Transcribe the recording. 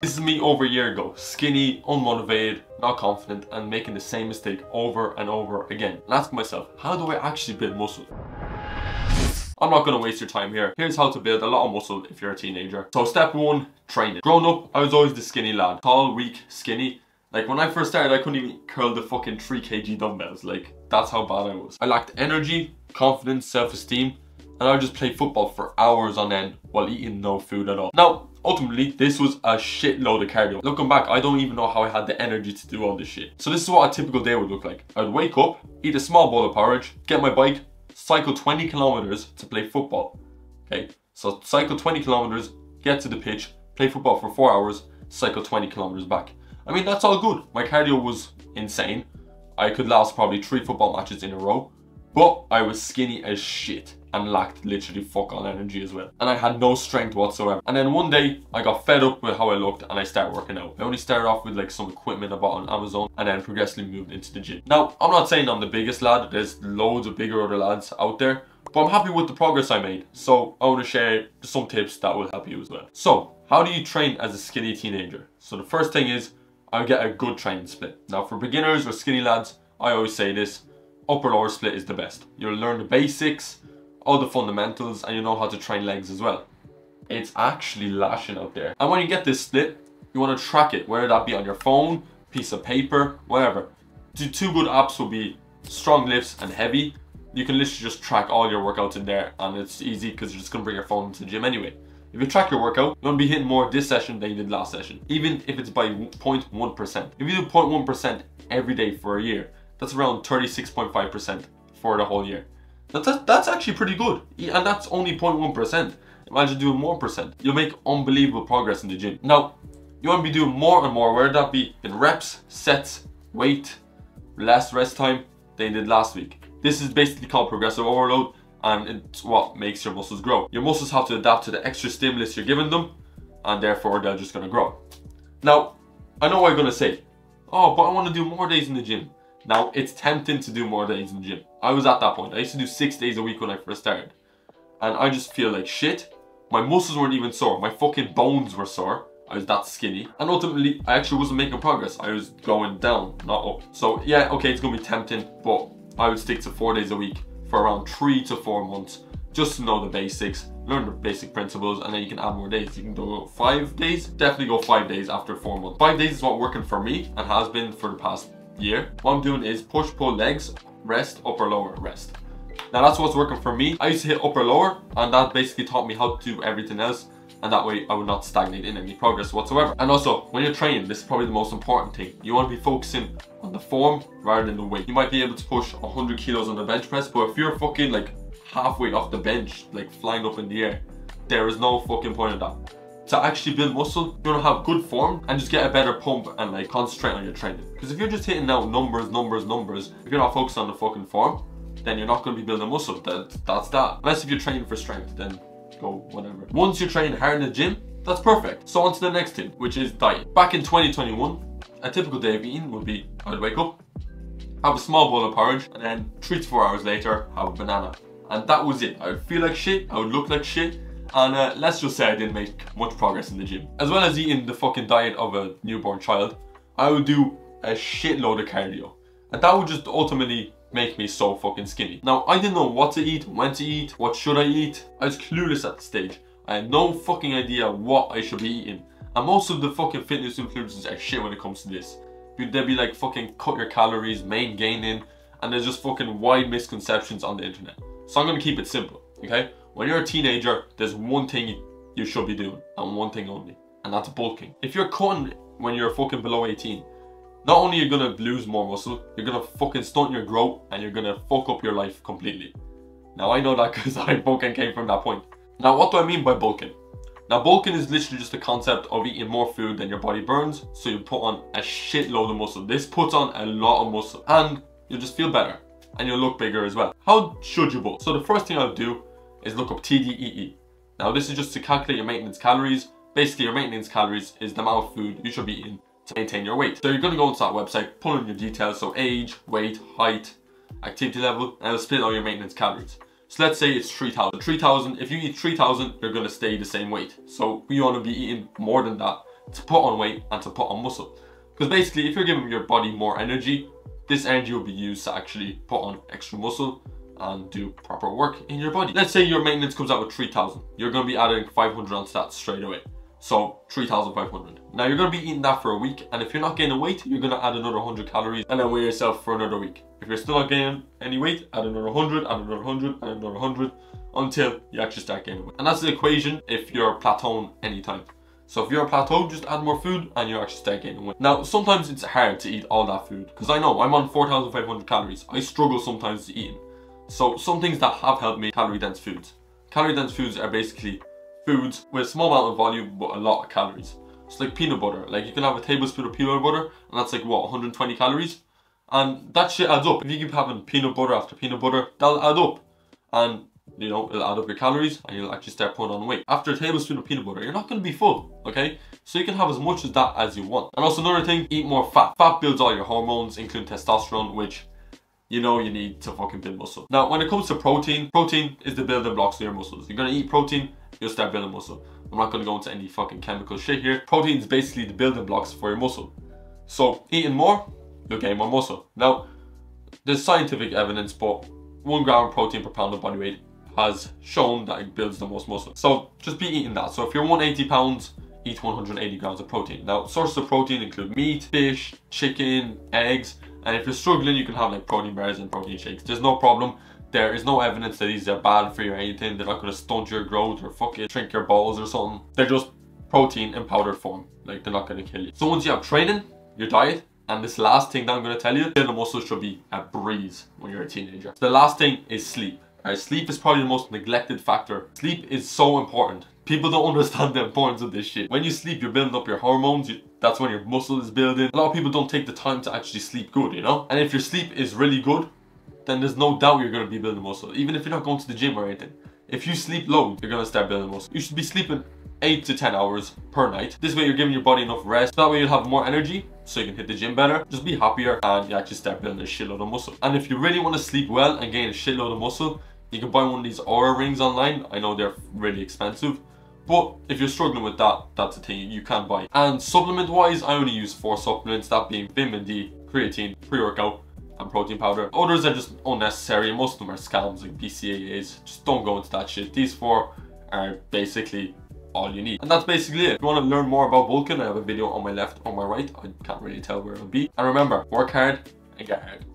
This is me over a year ago, skinny, unmotivated, not confident, and making the same mistake over and over again, and asking myself, how do I actually build muscle? I'm not going to waste your time here. Here's how to build a lot of muscle if you're a teenager. So step one, train it. Growing up, I was always the skinny lad. Tall, weak, skinny. Like when I first started, I couldn't even curl the fucking 3 kg dumbbells. Like that's how bad I was. I lacked energy, confidence, self-esteem, and I would just play football for hours on end while eating no food at all. Now, ultimately, this was a shitload of cardio. Looking back, I don't even know how I had the energy to do all this shit. So this is what a typical day would look like. I'd wake up, eat a small bowl of porridge, get my bike, cycle 20 kilometers to play football. Okay, so cycle 20 kilometers, get to the pitch, play football for 4 hours, cycle 20 kilometers back. I mean, that's all good. My cardio was insane. I could last probably 3 football matches in a row, but I was skinny as shit and lacked literally fuck all energy as well. And I had no strength whatsoever. And then one day I got fed up with how I looked and I started working out. I only started off with like some equipment I bought on Amazon and then progressively moved into the gym. Now, I'm not saying I'm the biggest lad. There's loads of bigger other lads out there, but I'm happy with the progress I made. So I want to share some tips that will help you as well. So how do you train as a skinny teenager? So the first thing is, I'll get a good training split. Now for beginners or skinny lads, I always say this, upper lower split is the best. You'll learn the basics, all the fundamentals, and you know how to train legs as well. It's actually lashing out there. And when you get this split, you want to track it, whether that be on your phone, piece of paper, whatever. The 2 good apps will be Strong Lifts and Heavy. You can literally just track all your workouts in there and it's easy because you're just going to bring your phone to the gym anyway. If you track your workout, you're going to be hitting more this session than you did last session, even if it's by 0.1%. If you do 0.1% every day for a year, that's around 36.5% for the whole year. That's actually pretty good, and that's only 0.1%. Imagine doing 1%. You'll make unbelievable progress in the gym. Now, you want to be doing more and more, whether that be in reps, sets, weight, less rest time than you did last week. This is basically called progressive overload, and it's what makes your muscles grow. Your muscles have to adapt to the extra stimulus you're giving them, and therefore they're just going to grow. Now, I know what you're going to say, oh, but I want to do more days in the gym. Now, it's tempting to do more days in the gym. I was at that point. I used to do 6 days a week when I first started, and I just feel like shit. My muscles weren't even sore. My fucking bones were sore. I was that skinny, and ultimately, I actually wasn't making progress. I was going down, not up. So yeah, okay, it's gonna be tempting, but I would stick to 4 days a week for around 3 to 4 months, just to know the basics, learn the basic principles, and then you can add more days. You can go 5 days, definitely go 5 days after 4 months. 5 days is what's working for me and has been for the past year. What I'm doing is push, pull, legs, rest, upper, lower, rest. Now that's what's working for me. I used to hit upper, lower, and that basically taught me how to do everything else, and that way I would not stagnate in any progress whatsoever. And also, when you're training, this is probably the most important thing. You want to be focusing on the form rather than the weight. You might be able to push 100 kilos on the bench press, but if you're fucking like halfway off the bench, like flying up in the air, there is no fucking point in that. To actually build muscle, you want to have good form and just get a better pump and like concentrate on your training. Because if you're just hitting out numbers, if you're not focused on the fucking form, then you're not going to be building muscle. That's that. Unless if you're training for strength, then go whatever. Once you're training hard in the gym, that's perfect. So on to the next thing, which is diet. Back in 2021, a typical day of eating would be, I'd wake up, have a small bowl of porridge, and then 3 to 4 hours later, have a banana. And that was it. I would feel like shit, I would look like shit, and let's just say I didn't make much progress in the gym. As well as eating the fucking diet of a newborn child, I would do a shitload of cardio, and that would just ultimately make me so fucking skinny. Now, I didn't know what to eat, when to eat, what should I eat. I was clueless at the stage. I had no fucking idea what I should be eating, and most of the fucking fitness influencers are shit when it comes to this. They'd be like fucking cut your calories, main gain in, and there's just fucking wide misconceptions on the internet. So I'm gonna keep it simple, okay? When you're a teenager, there's one thing you should be doing, and one thing only, and that's bulking. If you're cutting when you're fucking below 18, not only are you gonna lose more muscle, you're gonna fucking stunt your growth, and you're gonna fuck up your life completely. Now I know that because I fucking came from that point. Now what do I mean by bulking? Now bulking is literally just the concept of eating more food than your body burns, so you put on a shitload of muscle. This puts on a lot of muscle, and you'll just feel better, and you'll look bigger as well. How should you bulk? So the first thing I would do is look up TDEE. Now this is just to calculate your maintenance calories. Basically your maintenance calories is the amount of food you should be eating to maintain your weight. So you're going to go into that website, pull in your details, so age, weight, height, activity level, and it'll split all your maintenance calories. So let's say it's 3,000. If you eat 3,000, you're going to stay the same weight. So we want to be eating more than that to put on weight and to put on muscle. Because basically, if you're giving your body more energy, this energy will be used to actually put on extra muscle and do proper work in your body. Let's say your maintenance comes out with 3,000. You're going to be adding 500 onto that straight away. So 3,500. Now you're going to be eating that for a week, and if you're not gaining weight, you're going to add another 100 calories and then weigh yourself for another week. If you're still not gaining any weight, add another 100, add another 100, add another 100 until you actually start gaining weight. And that's the equation if you're plateauing anytime. So if you're a plateau, just add more food and you actually start gaining weight. Now, sometimes it's hard to eat all that food, because I know I'm on 4,500 calories. I struggle sometimes to eat. So some things that have helped me, calorie-dense foods. Calorie-dense foods are basically foods with a small amount of volume but a lot of calories. It's like peanut butter. Like, you can have a tablespoon of peanut butter and that's like, what, 120 calories? And that shit adds up. If you keep having peanut butter after peanut butter, that'll add up. And you know, it'll add up your calories and you'll actually start putting on weight. After a tablespoon of peanut butter, you're not going to be full, okay? So you can have as much of that as you want. And also another thing, eat more fat. Fat builds all your hormones, including testosterone, which you know you need to fucking build muscle. Now, when it comes to protein, protein is the building blocks of your muscles. You're going to eat protein, you'll start building muscle. I'm not going to go into any fucking chemical shit here. Protein is basically the building blocks for your muscle. So eating more, you'll gain more muscle. Now, there's scientific evidence, but 1 gram of protein per pound of body weight has shown that it builds the most muscle. So just be eating that. So if you're 180 pounds, eat 180 grams of protein. Now, sources of protein include meat, fish, chicken, eggs, and if you're struggling, you can have like protein bars and protein shakes. There's no problem. There is no evidence that these are bad for you or anything. They're not going to stunt your growth or fucking shrink your balls or something. They're just protein in powder form. Like, they're not going to kill you. So once you have training, your diet, and this last thing that I'm going to tell you, building muscle should be a breeze when you're a teenager. The last thing is sleep. Right, sleep is probably the most neglected factor. Sleep is so important. People don't understand the importance of this shit. When you sleep, you're building up your hormones. That's when your muscle is building. A lot of people don't take the time to actually sleep good, you know? And if your sleep is really good, then there's no doubt you're going to be building muscle. Even if you're not going to the gym or anything. If you sleep low, you're going to start building muscle. You should be sleeping 8 to 10 hours per night. This way you're giving your body enough rest. That way you'll have more energy so you can hit the gym better. Just be happier and you actually start building a shitload of muscle. And if you really want to sleep well and gain a shitload of muscle, you can buy one of these Oura rings online. I know they're really expensive, but if you're struggling with that, that's a thing you can buy. And supplement wise, I only use 4 supplements, that being vitamin D, creatine, pre-workout, and protein powder. Others are just unnecessary. Most of them are scams like BCAAs. Just don't go into that shit. These 4 are basically all you need, and that's basically it. If you want to learn more about bulking, I have a video on my left or my right. I can't really tell where it'll be. And remember, work hard and get hard.